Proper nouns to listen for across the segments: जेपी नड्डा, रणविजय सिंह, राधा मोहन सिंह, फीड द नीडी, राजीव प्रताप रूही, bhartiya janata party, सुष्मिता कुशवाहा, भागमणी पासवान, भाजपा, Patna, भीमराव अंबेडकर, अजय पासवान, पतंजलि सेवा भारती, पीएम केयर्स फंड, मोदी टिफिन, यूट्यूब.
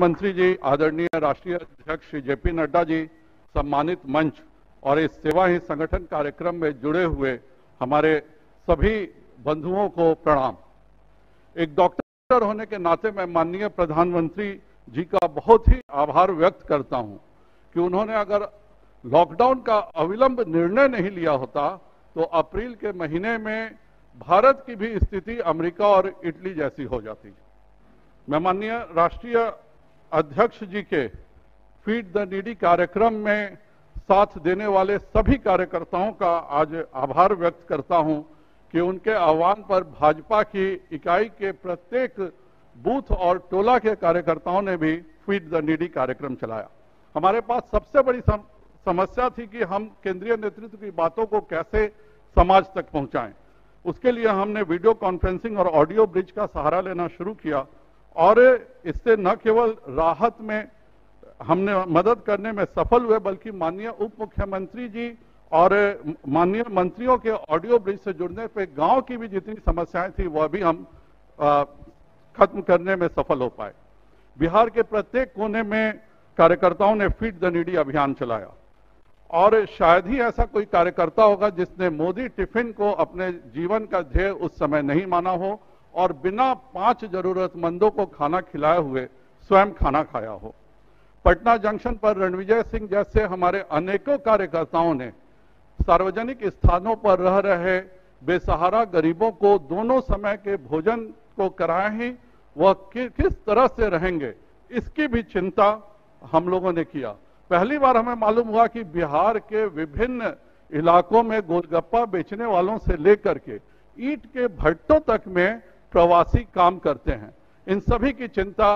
मंत्री जी, आदरणीय राष्ट्रीय अध्यक्ष श्री जेपी नड्डा जी, सम्मानित मंच और इस सेवा ही संगठन कार्यक्रम में जुड़े हुए हमारे सभी बंधुओं को प्रणाम। एक डॉक्टर होने के नाते मैं माननीय प्रधानमंत्री जी का बहुत ही आभार व्यक्त करता हूं कि उन्होंने अगर लॉकडाउन का अविलंब निर्णय नहीं लिया होता तो अप्रैल के महीने में भारत की भी स्थिति अमेरिका और इटली जैसी हो जाती। मैं माननीय राष्ट्रीय अध्यक्ष जी के फीड द नीडी कार्यक्रम में साथ देने वाले सभी कार्यकर्ताओं का आज आभार व्यक्त करता हूं कि उनके आह्वान पर भाजपा की इकाई के प्रत्येक बूथ और टोला के कार्यकर्ताओं ने भी फीड द नीडी कार्यक्रम चलाया। हमारे पास सबसे बड़ी समस्या थी कि हम केंद्रीय नेतृत्व की बातों को कैसे समाज तक पहुंचाएं। उसके लिए हमने वीडियो कॉन्फ्रेंसिंग और ऑडियो ब्रिज का सहारा लेना शुरू किया और इससे न केवल राहत में हमने मदद करने में सफल हुए बल्कि माननीय उप मुख्यमंत्री जी और माननीय मंत्रियों के ऑडियो ब्रिज से जुड़ने पे गांव की भी जितनी समस्याएं थी वह भी हम खत्म करने में सफल हो पाए। बिहार के प्रत्येक कोने में कार्यकर्ताओं ने फीड द नीडी अभियान चलाया और शायद ही ऐसा कोई कार्यकर्ता होगा जिसने मोदी टिफिन को अपने जीवन का ध्येय उस समय नहीं माना हो और बिना 5 जरूरतमंदों को खाना खिलाए हुए स्वयं खाना खाया हो। पटना जंक्शन पर रणविजय सिंह जैसे हमारे अनेकों कार्यकर्ताओं ने सार्वजनिक स्थानों पर रह रहे बेसहारा गरीबों को दोनों समय के भोजन को कराए ही वह किस तरह से रहेंगे इसकी भी चिंता हम लोगों ने किया। पहली बार हमें मालूम हुआ कि बिहार के विभिन्न इलाकों में गोलगप्पा बेचने वालों से लेकर के ईंट के भट्टों तक में प्रवासी काम करते हैं। इन सभी की चिंता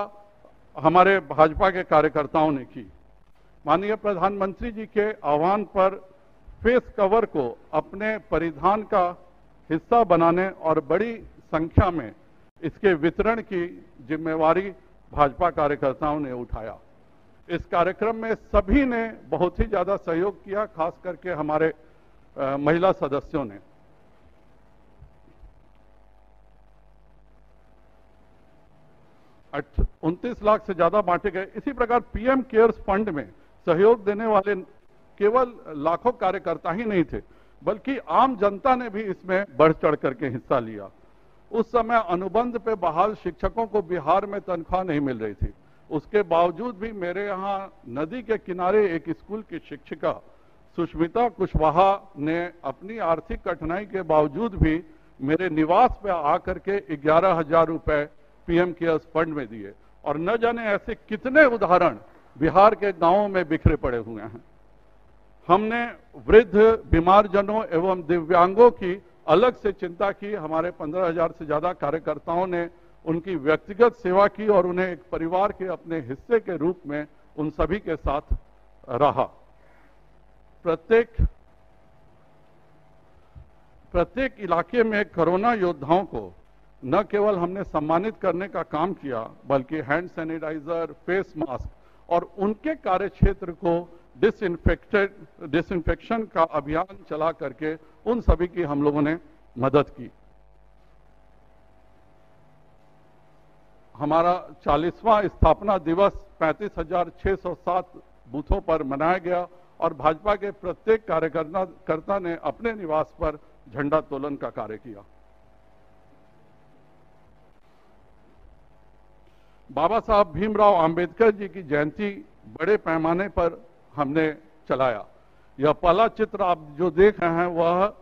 हमारे भाजपा के कार्यकर्ताओं ने की। माननीय प्रधानमंत्री जी के आह्वान पर फेस कवर को अपने परिधान का हिस्सा बनाने और बड़ी संख्या में इसके वितरण की जिम्मेवारी भाजपा कार्यकर्ताओं ने उठाया। इस कार्यक्रम में सभी ने बहुत ही ज्यादा सहयोग किया, खास करके हमारे महिला सदस्यों ने। अच्छा, 29 लाख से ज्यादा बांटे गए। इसी प्रकार पीएम केयर्स फंड में सहयोग देने वाले केवल लाखों कार्यकर्ता ही नहीं थे बल्कि आम जनता ने भी इसमें बढ़ चढ़ करके हिस्सा लिया। उस समय अनुबंध पे बहाल शिक्षकों को बिहार में तनख्वाह नहीं मिल रही थी, उसके बावजूद भी मेरे यहाँ नदी के किनारे एक स्कूल की शिक्षिका सुष्मिता कुशवाहा ने अपनी आर्थिक कठिनाई के बावजूद भी मेरे निवास पे आकर के 11,000 रुपए पीएम केयर्स फंड में दिए और न जाने ऐसे कितने उदाहरण बिहार के गांवों में बिखरे पड़े हुए हैं। हमने वृद्ध, बीमार जनों एवं दिव्यांगों की अलग से चिंता की। हमारे 15,000 से ज्यादा कार्यकर्ताओं ने उनकी व्यक्तिगत सेवा की और उन्हें एक परिवार के अपने हिस्से के रूप में उन सभी के साथ रहा। प्रत्येक इलाके में कोरोना योद्धाओं को न केवल हमने सम्मानित करने का काम किया बल्कि हैंड सैनिटाइजर, फेस मास्क और उनके कार्य क्षेत्र को डिसइंफेक्शन का अभियान चला करके उन सभी की हम लोगों ने मदद की। हमारा 40वां स्थापना दिवस 35,607 बूथों पर मनाया गया और भाजपा के प्रत्येक कार्यकर्ता ने अपने निवास पर झंडा तोलन का कार्य किया। बाबा साहब भीमराव अंबेडकर जी की जयंती बड़े पैमाने पर हमने चलाया। यह पहला चित्र आप जो देख रहे हैं वह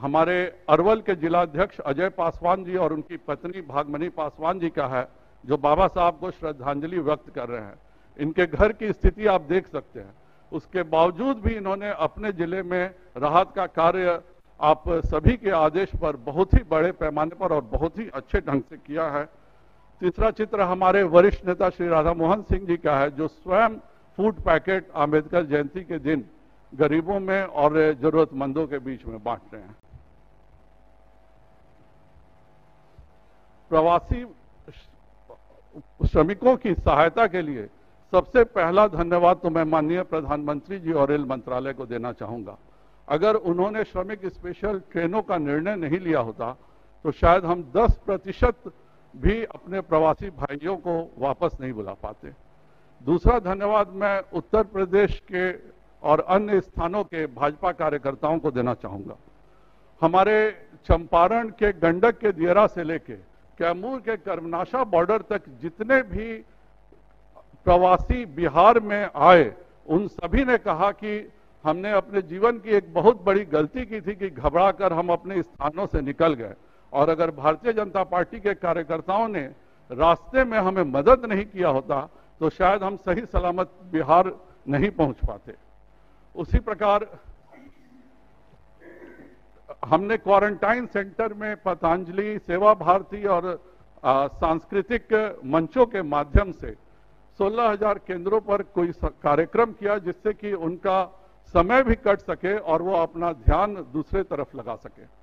हमारे अरवल के जिलाध्यक्ष अजय पासवान जी और उनकी पत्नी भागमणी पासवान जी का है जो बाबा साहब को श्रद्धांजलि व्यक्त कर रहे हैं। इनके घर की स्थिति आप देख सकते हैं, उसके बावजूद भी इन्होंने अपने जिले में राहत का कार्य आप सभी के आदेश पर बहुत ही बड़े पैमाने पर और बहुत ही अच्छे ढंग से किया है। तीसरा चित्र हमारे वरिष्ठ नेता श्री राधा मोहन सिंह जी का है जो स्वयं फूड पैकेट अंबेडकर जयंती के दिन गरीबों में और जरूरतमंदों के बीच में बांट रहे हैं। प्रवासी श्रमिकों की सहायता के लिए सबसे पहला धन्यवाद तो मैं माननीय प्रधानमंत्री जी और रेल मंत्रालय को देना चाहूंगा। अगर उन्होंने श्रमिक स्पेशल ट्रेनों का निर्णय नहीं लिया होता तो शायद हम 10% भी अपने प्रवासी भाइयों को वापस नहीं बुला पाते। दूसरा धन्यवाद मैं उत्तर प्रदेश के और अन्य स्थानों के भाजपा कार्यकर्ताओं को देना चाहूंगा। हमारे चंपारण के गंडक के दियरा से लेके कैमूर के कर्मनाशा बॉर्डर तक जितने भी प्रवासी बिहार में आए, उन सभी ने कहा कि हमने अपने जीवन की एक बहुत बड़ी गलती की थी कि घबराकर हम अपने स्थानों से निकल गए, और अगर भारतीय जनता पार्टी के कार्यकर्ताओं ने रास्ते में हमें मदद नहीं किया होता तो शायद हम सही सलामत बिहार नहीं पहुंच पाते। उसी प्रकार हमने क्वारंटाइन सेंटर में पतंजलि सेवा भारती और सांस्कृतिक मंचों के माध्यम से 16,000 केंद्रों पर कोई कार्यक्रम किया जिससे कि उनका समय भी कट सके और वो अपना ध्यान दूसरे तरफ लगा सके।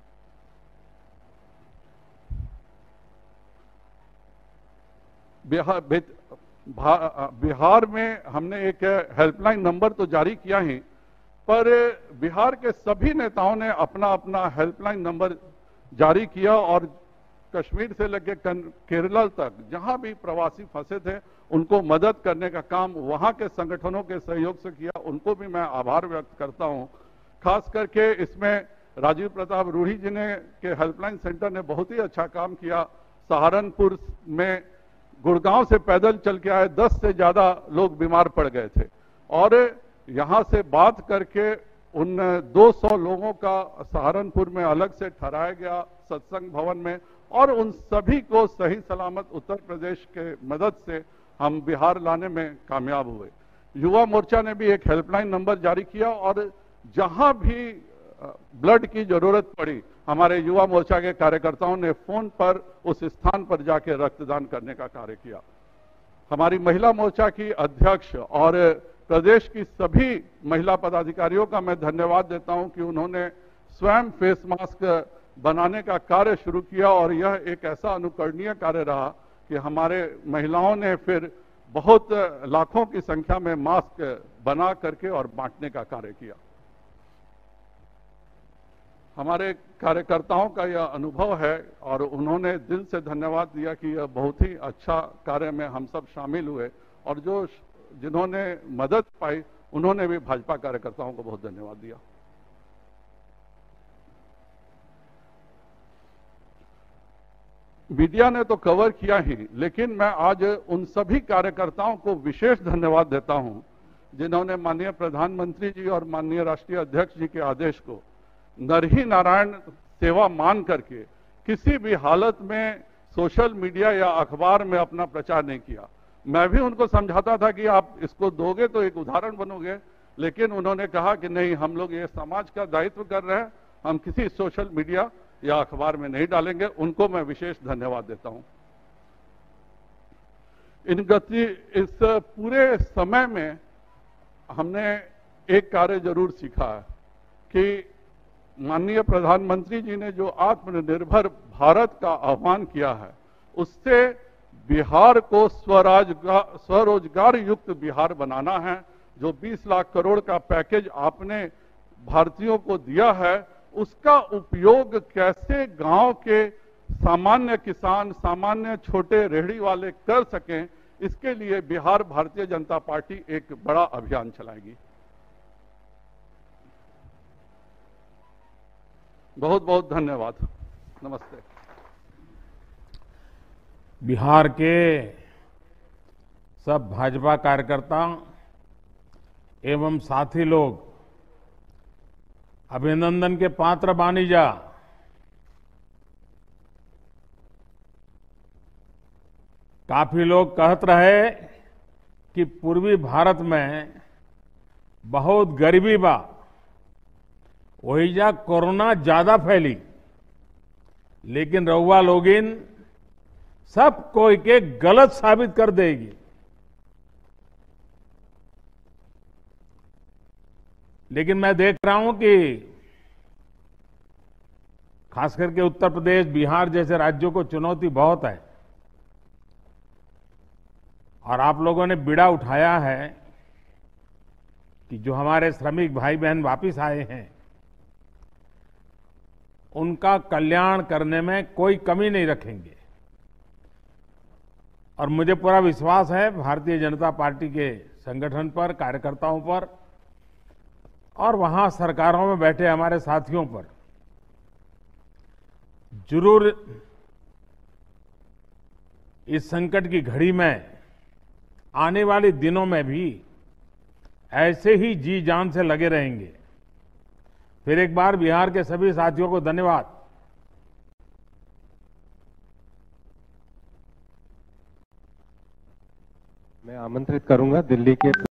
बिहार में हमने एक हेल्पलाइन नंबर तो जारी किया ही, पर बिहार के सभी नेताओं ने अपना अपना हेल्पलाइन नंबर जारी किया और कश्मीर से लेके केरला तक जहां भी प्रवासी फंसे थे उनको मदद करने का काम वहां के संगठनों के सहयोग से किया। उनको भी मैं आभार व्यक्त करता हूं। खास करके इसमें राजीव प्रताप रूही जी ने के हेल्पलाइन सेंटर ने बहुत ही अच्छा काम किया। सहारनपुर में गुड़गांव से पैदल चल के आए 10 से ज्यादा लोग बीमार पड़ गए थे और यहां से बात करके उन 200 लोगों का सहारनपुर में अलग से ठहराया गया सत्संग भवन में, और उन सभी को सही सलामत उत्तर प्रदेश के मदद से हम बिहार लाने में कामयाब हुए। युवा मोर्चा ने भी एक हेल्पलाइन नंबर जारी किया और जहां भी ब्लड की जरूरत पड़ी हमारे युवा मोर्चा के कार्यकर्ताओं ने फोन पर उस स्थान पर जाके रक्तदान करने का कार्य किया। हमारी महिला मोर्चा की अध्यक्ष और प्रदेश की सभी महिला पदाधिकारियों का मैं धन्यवाद देता हूं कि उन्होंने स्वयं फेस मास्क बनाने का कार्य शुरू किया और यह एक ऐसा अनुकरणीय कार्य रहा कि हमारे महिलाओं ने फिर बहुत लाखों की संख्या में मास्क बना करके और बांटने का कार्य किया। हमारे कार्यकर्ताओं का यह अनुभव है और उन्होंने दिल से धन्यवाद दिया कि यह बहुत ही अच्छा कार्य में हम सब शामिल हुए, और जो जिन्होंने मदद पाई उन्होंने भी भाजपा कार्यकर्ताओं को बहुत धन्यवाद दिया। मीडिया ने तो कवर किया ही, लेकिन मैं आज उन सभी कार्यकर्ताओं को विशेष धन्यवाद देता हूं जिन्होंने माननीय प्रधानमंत्री जी और माननीय राष्ट्रीय अध्यक्ष जी के आदेश को नरही नारायण सेवा मान करके किसी भी हालत में सोशल मीडिया या अखबार में अपना प्रचार नहीं किया। मैं भी उनको समझाता था कि आप इसको दोगे तो एक उदाहरण बनोगे, लेकिन उन्होंने कहा कि नहीं, हम लोग ये समाज का दायित्व कर रहे हैं, हम किसी सोशल मीडिया या अखबार में नहीं डालेंगे। उनको मैं विशेष धन्यवाद देता हूं। इस पूरे समय में हमने एक कार्य जरूर सीखा है कि माननीय प्रधानमंत्री जी ने जो आत्मनिर्भर भारत का आह्वान किया है उससे बिहार को स्वरोजगार युक्त बिहार बनाना है। जो 20 लाख करोड़ का पैकेज आपने भारतीयों को दिया है उसका उपयोग कैसे गांव के सामान्य किसान, सामान्य छोटे रेहड़ी वाले कर सकें, इसके लिए बिहार भारतीय जनता पार्टी एक बड़ा अभियान चलाएगी। बहुत बहुत धन्यवाद। नमस्ते। बिहार के सब भाजपा कार्यकर्ता एवं साथी लोग अभिनंदन के पात्र बानीजा। काफी लोग कहते रहे कि पूर्वी भारत में बहुत गरीबी बा, वही जा कोरोना ज्यादा फैली, लेकिन रउआ लोगिन सब कोई के गलत साबित कर देगी। लेकिन मैं देख रहा हूं कि खास करके उत्तर प्रदेश, बिहार जैसे राज्यों को चुनौती बहुत है, और आप लोगों ने बीड़ा उठाया है कि जो हमारे श्रमिक भाई बहन वापिस आए हैं उनका कल्याण करने में कोई कमी नहीं रखेंगे। और मुझे पूरा विश्वास है भारतीय जनता पार्टी के संगठन पर, कार्यकर्ताओं पर और वहां सरकारों में बैठे हमारे साथियों पर। जरूर इस संकट की घड़ी में आने वाले दिनों में भी ऐसे ही जी जान से लगे रहेंगे। फिर एक बार बिहार के सभी साथियों को धन्यवाद। मैं आमंत्रित करूंगा दिल्ली के